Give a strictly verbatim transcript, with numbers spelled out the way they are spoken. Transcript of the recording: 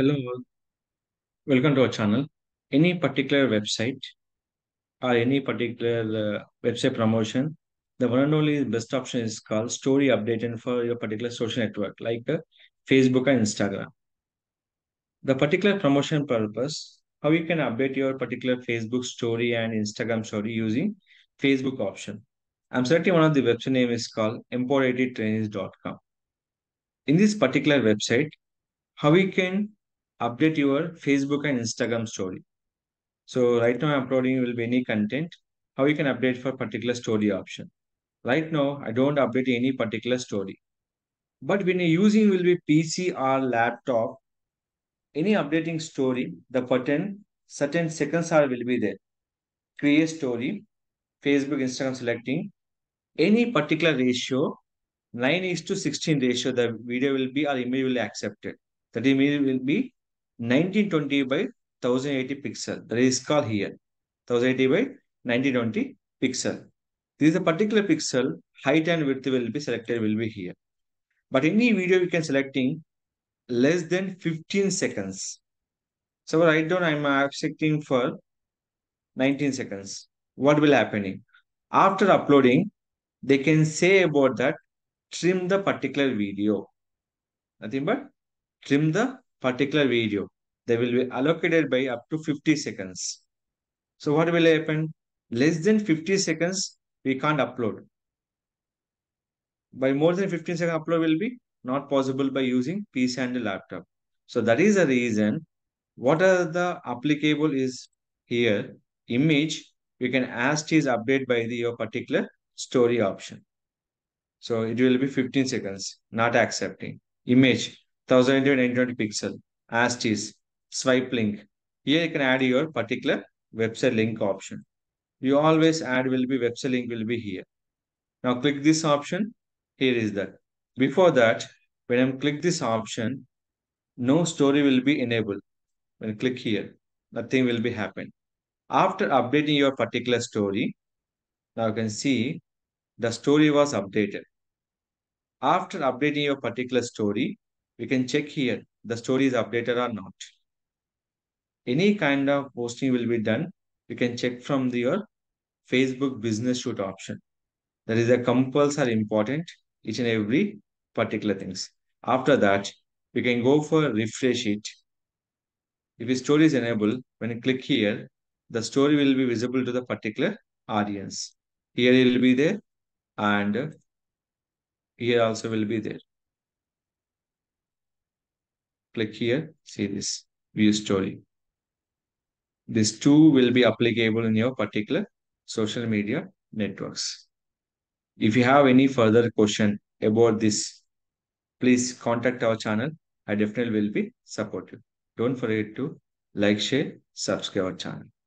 Hello, welcome to our channel. Any particular website or any particular uh, website promotion, the one and only best option is called story update and for your particular social network like uh, Facebook and Instagram. The particular promotion purpose, how you can update your particular Facebook story and Instagram story using Facebook option. I'm selecting one of the website name is called emporated trainees dot com. In this particular website, how we can update your Facebook and Instagram story. So right now I'm uploading will be any content, how you can update for particular story option. Right now, I don't update any particular story. But when you're using will be P C or laptop, any updating story, the button, certain seconds are will be there. Create story, Facebook, Instagram selecting, any particular ratio, nine is to sixteen ratio, the video will be or image will be accepted. That image will be nineteen twenty by ten eighty pixel. That is called here. ten eighty by nineteen twenty pixel. This is a particular pixel. Height and width will be selected will be here. But any video you can selecting less than fifteen seconds. So right down I am selecting for nineteen seconds. What will happening? After uploading, they can say about that, trim the particular video. Nothing but trim the particular video. They will be allocated by up to fifty seconds. So what will happen? Less than fifty seconds, we can't upload. By more than fifteen seconds, upload will be not possible by using P C and the laptop. So that is the reason. What are the applicable is here. Image, you can ask is update by the, your particular story option. So it will be fifteen seconds, not accepting. Image. ten eighty by nineteen twenty pixel, as is, swipe link. Here you can add your particular website link option. You always add will be website link will be here. Now click this option. Here is that. Before that, when I click this option, no story will be enabled. When I click here, nothing will be happen. After updating your particular story, now you can see the story was updated. After updating your particular story, we can check here, the story is updated or not. Any kind of posting will be done. You can check from the, your Facebook business shoot option. That is a compulsory important, each and every particular things. After that, we can go for refresh it. If the story is enabled, when you click here, the story will be visible to the particular audience. Here it will be there and here also will be there. Click here, see this, view story. This too will be applicable in your particular social media networks. If you have any further question about this, please contact our channel. I definitely will be supportive. Don't forget to like, share, subscribe our channel.